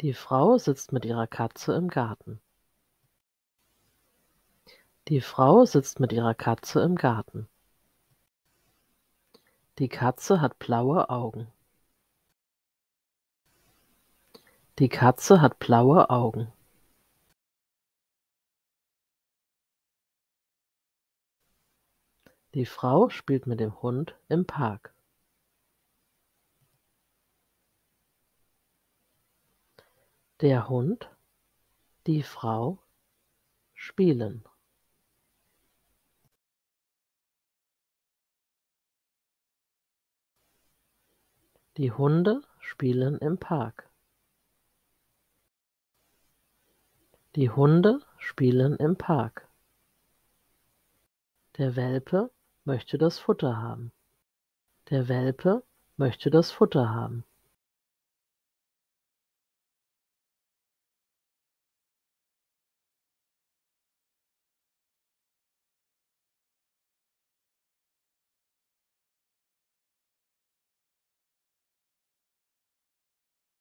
Die Frau sitzt mit ihrer Katze im Garten. Die Frau sitzt mit ihrer Katze im Garten. Die Katze hat blaue Augen. Die Katze hat blaue Augen. Die Frau spielt mit dem Hund im Park. Der Hund, die Frau spielen. Die Hunde spielen im Park. Die Hunde spielen im Park. Der Welpe möchte das Futter haben. Der Welpe möchte das Futter haben.